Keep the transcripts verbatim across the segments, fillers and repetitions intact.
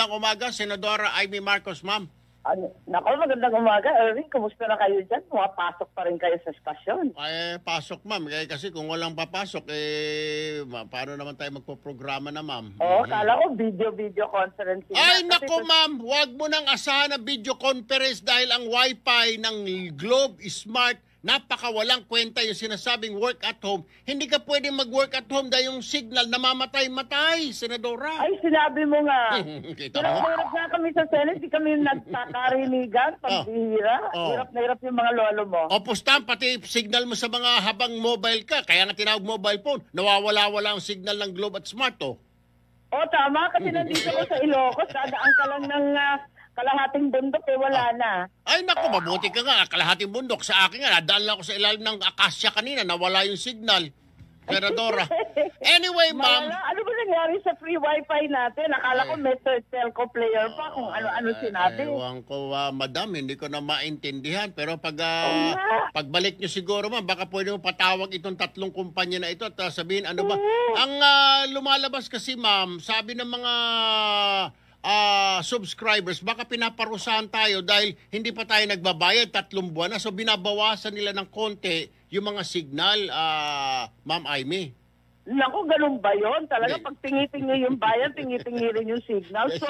Magandang umaga, Senadora Imee Marcos, ma'am. Ano? Nako, magandang umaga, Erwin. Kumusta na kayo dyan? Pumapasok pa rin kayo sa estasyon. Eh, pasok, ma'am. Eh, kasi kung walang papasok, eh, ma paano naman tayo magpo-programa na, ma'am? Oo, mm-hmm. Kala ko video-video conference. Ay, na. Nako, ma'am. Huwag mo nang asahan na video conference dahil ang wifi ng Globe, Smart, napakawalang kwenta yung sinasabing work at home. Hindi ka pwede mag-work at home dahil yung signal namamatay-matay, Senadora. Ay, sinabi mo nga. Hirap na kami sa Senate, di kami nagtakarinigan, pagbihira. Oh. Hirap na hirap yung mga lolo mo. Opos tam, pati signal mo sa mga habang mobile ka, kaya nga tinawag mobile phone, nawawala-wala ang signal ng Globe at Smart, oh. Oh, tama, kasi nandito ko sa Ilocos, dadaan ka lang ng... Uh, kalahating bundok eh, wala ah. na. Ay naku, mabuti ka nga, kalahating bundok. Sa akin nga, nadaan lang ako sa ilalim ng Akasya kanina, nawala yung signal. Senadora. Anyway, ma'am. Ano ba nangyari sa free wifi natin? Akala ko may telco player pa kung ano-ano sinabi. Ewan ko, uh, madam, hindi ko na maintindihan. Pero pag uh, pagbalik nyo siguro, ma'am, baka pwede mo patawag itong tatlong kumpanya na ito at uh, sabihin ano ba. Ang uh, lumalabas kasi, ma'am, sabi ng mga... Uh, subscribers, baka pinaparusahan tayo dahil hindi pa tayo nagbabayad tatlong buwan na, so binabawasan nila ng konti yung mga signal, uh, Ma'am Imee. Naku, ganun ba yun? Talaga, pag tingi-tingi yung bayan, tingi-tingi rin yung signal. So,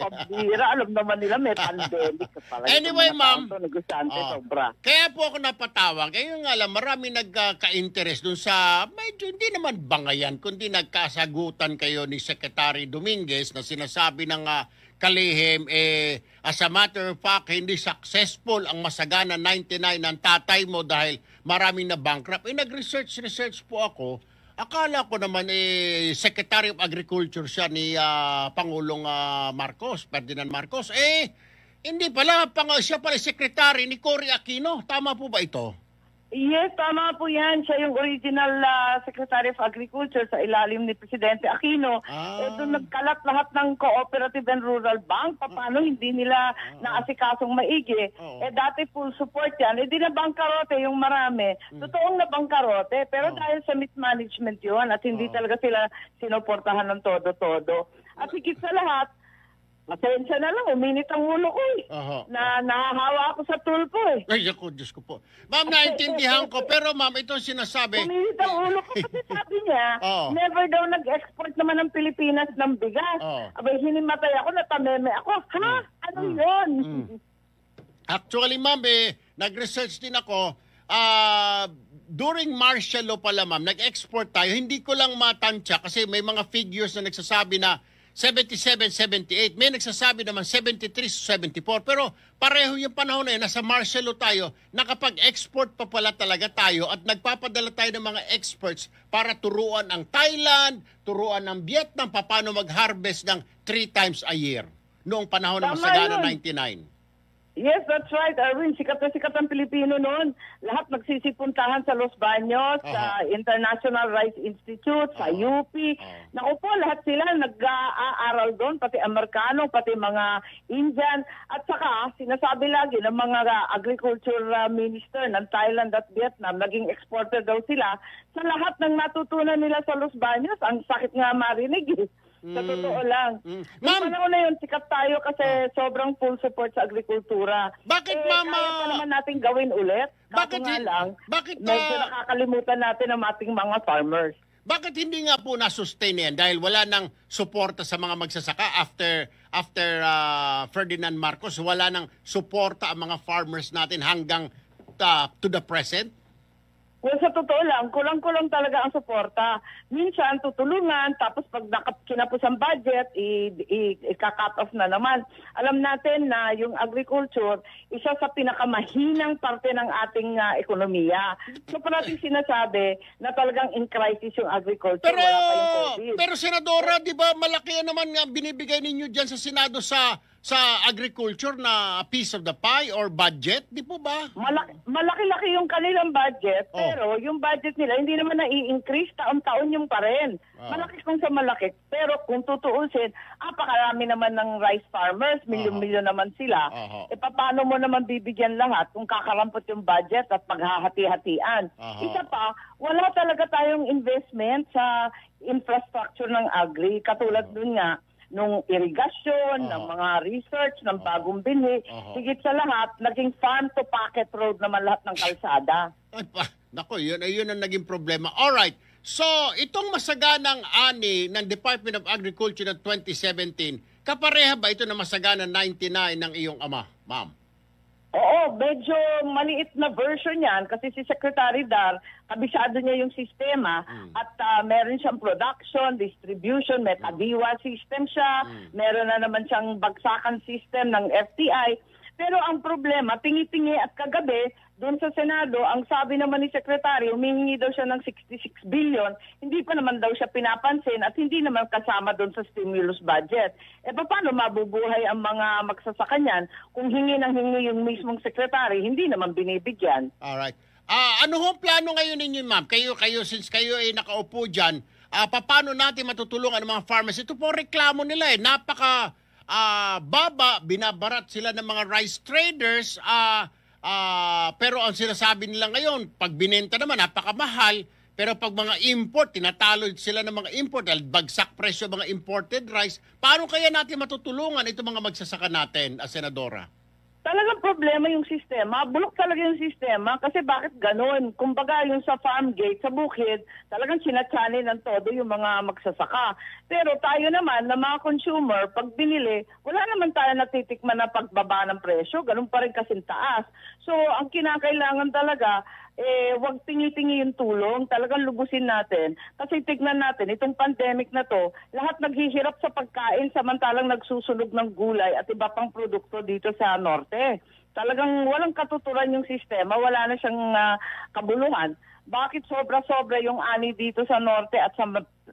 pabira, alam naman nila may pandemic. Anyway, ma'am, oh, kaya po ako napatawag. Kaya nga lang, marami nagka-interest dun sa, medyo hindi naman bangayan, kundi nagkasagutan kayo ni Secretary Dominguez na sinasabi ng uh, kalihim, eh, as a matter of fact, hindi successful ang Masagana ninety-nine ng tatay mo dahil maraming na bankrupt. Eh, nag-research-research po ako. Akala ko naman eh Secretary of Agriculture siya ni uh, Pangulong uh, Marcos, Ferdinand Marcos. Eh, hindi pala, pang siya pala Secretary ni Cory Aquino. Tama po ba ito? Yes, tama po yan. Siya yung original uh, Secretary of Agriculture sa ilalim ni Presidente Aquino. Ah. Eh, doon nagkalat lahat ng Cooperative and Rural Bank. Paano ah. hindi nila ah. naasikasong maigi? Oh. Eh, dati full support yan. Eh, di na bangkarote yung marami. Mm. Totoong na bangkarote, pero oh. dahil sa mismanagement yun at hindi oh. talaga sila sinuportahan ng todo-todo. At higit sa lahat, pasensya na lang, uminit ang ulo ko eh. Aha. Na nahahawa ako sa tulpo eh. Ay, ako, Diyos ko po. Ma'am, naintindihan ko, pero ma'am, itong sinasabi... Uminit ang ulo ko kasi sabi niya, oh. never daw nag-export naman ng Pilipinas ng bigas. Oh. Abay, hinimatay ako, natameme ako. Ha? Mm. Ano mm. yun? Mm. Actually, ma'am, eh, nag-research din ako, ah... Uh, during martial law pala, ma'am, nag-export tayo. Hindi ko lang matansya kasi may mga figures na nagsasabi na seventy-seven, seventy-eight. May nagsasabi naman seventy-three, seventy-four. Pero pareho yung panahon na yun. Nasa martial law tayo. Nakapag-export pa pala talaga tayo at nagpapadala tayo ng mga experts para turuan ang Thailand, turuan ang Vietnam, paano mag-harvest ng three times a year noong panahon ng Masagana ninety-nine. Yes, that's right, Erwin. Sikat na sikat ang Pilipino noon. Lahat magsisipuntahan sa Los Baños, uh-huh. sa International Rice Institute, uh-huh. sa U P. Uh-huh. Naku po, lahat sila nag-aaral doon, pati Amerikano, pati mga Indian. At saka, sinasabi lagi ng mga agriculture minister ng Thailand at Vietnam, naging exporter daw sila. Sa lahat ng natutunan nila sa Los Baños, ang sakit nga marinig eh. Sa totoo lang. Mm. Ma'am, panahon na yun, sikat tayo kasi oh. sobrang full support sa agrikultura. Bakit, eh, mama? Kaya pa naman natin gawin ulit. Bakit nga lang, bakit, medyo uh, nakakalimutan natin ang ating mga farmers. Bakit hindi nga po na-sustain yan? Dahil wala nang suporta sa mga magsasaka after after uh, Ferdinand Marcos. Wala nang suporta ang mga farmers natin hanggang uh, to the present. Well, sa totoo lang, kulang-kulang talaga ang suporta. Minsan, tutulungan, tapos pag nakapos ang budget, i-cut off na naman. Alam natin na yung agriculture, isa sa pinakamahinang parte ng ating uh, ekonomiya. So, pa natin sinasabi na talagang in crisis yung agriculture. Pero, wala pa yung COVID. Pero, Senadora, di ba malaki naman nga binibigay ninyo dyan sa Senado sa... sa agriculture na piece of the pie or budget, di po ba? Malaki-laki yung kanilang budget, oh. pero yung budget nila hindi naman na-i-increase, taon-taon yung pa rin. Oh. Malaki kung sa malaki. Pero kung tutuusin, apakarami naman ng rice farmers, milyon-milyon uh -huh. naman sila. Uh -huh. E paano mo naman bibigyan lahat kung kakarampot yung budget at paghahati-hatian? Uh -huh. Isa pa, wala talaga tayong investment sa infrastructure ng agri. Katulad uh -huh. dun nga, nung irrigation, uh-huh. ng mga research, ng uh-huh. bagong bini, uh-huh. higit sa lahat, naging farm to pocket road naman lahat ng kalsada. Nako, yun, yun ang naging problema. Alright, so itong masaganang ani ng Department of Agriculture ng twenty seventeen, kapareha ba ito na Masagana ninety-nine ng iyong ama, ma'am? Oo, medyo maliit na version yan kasi si Secretary Dar, kabisado niya yung sistema mm. at uh, meron siyang production, distribution, may tagiwa system siya, mm. meron na naman siyang bagsakan system ng F T I. Pero ang problema, tingi-tingi at kagabi, doon sa Senado, ang sabi naman ni Secretary, humihingi daw siya ng sixty-six billion, hindi pa naman daw siya pinapansin at hindi naman kasama doon sa stimulus budget. E paano mabubuhay ang mga magsasaka niyan kung hingi ng hingi yung mismong Secretary, hindi naman binibigyan? Alright. Uh, ano hong plano ngayon ninyo, ma'am? Kayo, kayo, since kayo ay nakaupo dyan, uh, paano natin matutulungan ang mga farmers? Ito po reklamo nila eh. Napaka uh, baba, binabarat sila ng mga rice traders, ah, uh, Uh, pero ang sinasabi nila ngayon, pag binenta naman, napakamahal. Pero pag mga import, tinatalo sila ng mga import, bagsak presyo mga imported rice. Paano kaya natin matutulungan itong mga magsasaka natin, ah, Senadora? Talagang problema yung sistema. Bulok talaga yung sistema. Kasi bakit ganun? Kumbaga yung sa farm gate, sa bukid, talagang sinatsanin ng todo yung mga magsasaka. Pero tayo naman, na mga consumer, pag binili, wala naman tayo natitikman na pagbaba ng presyo. Ganun pa rin kasing taas. So, ang kinakailangan talaga, eh, wag tingi-tingi yung tulong. Talagang lubusin natin. Kasi tignan natin, itong pandemic na to, lahat naghihirap sa pagkain samantalang nagsusunog ng gulay at iba pang produkto dito sa norte. Talagang walang katuturan yung sistema, wala na siyang uh, kabuluhan. Bakit sobra-sobra yung ani dito sa norte at sa,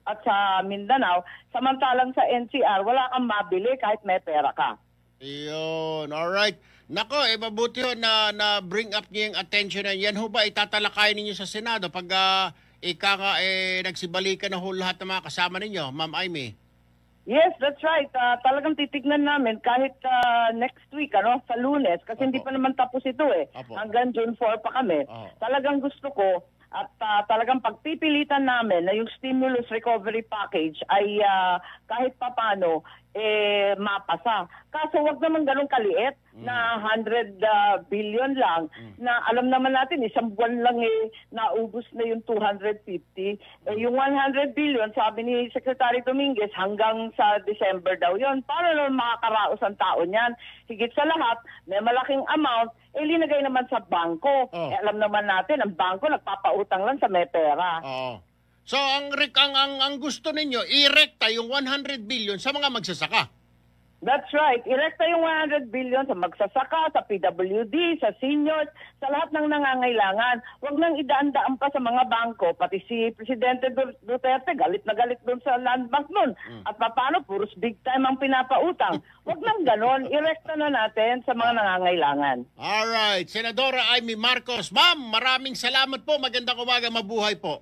at sa Mindanao, samantalang sa N C R, wala kang mabili kahit may pera ka? Iyon, alright. Nako, eh, mabuti ho na, na bring up niyo yung attention na yan. Ho ba, itatalakay ninyo sa Senado pag uh, ika nga eh, nagsibalikan na ho lahat ng mga kasama ninyo, Ma'am Imee? Yes, that's right. Uh, talagang titignan namin kahit uh, next week, ano, sa Lunes, kasi Apo. Hindi pa naman tapos ito eh. Apo. Hanggang June four pa kami. Apo. Talagang gusto ko at uh, talagang pagpipilitan namin na yung stimulus recovery package ay uh, kahit papano eh, mapasa. Kaso wag naman ganun kaliit mm. na one hundred billion lang mm. na alam naman natin isang buwan lang eh naubos na yung two hundred fifty. Eh, yung one hundred billion sabi ni Secretary Dominguez hanggang sa December daw yon. Para naman makakaraos ang tao niyan. Higit sa lahat, may malaking amount eh linagay naman sa bangko. Oh. Eh, alam naman natin ang bangko nagpapautang lang sa may pera. Oh. So ang, ang, ang, ang gusto ninyo, irekta yung one hundred billion sa mga magsasaka. That's right. Irekta yung one hundred billion sa magsasaka, sa P W D, sa seniors, sa lahat ng nangangailangan. Huwag nang idaan-daan pa sa mga bangko. Pati si Presidente Duterte, galit na galit doon sa land bank noon. Mm. At paano, puros big time ang pinapautang. Huwag nang ganon. Irekta na natin sa mga nangangailangan. Alright. Senadora Imee Marcos. Ma'am, maraming salamat po. Magandang umaga. Mabuhay po.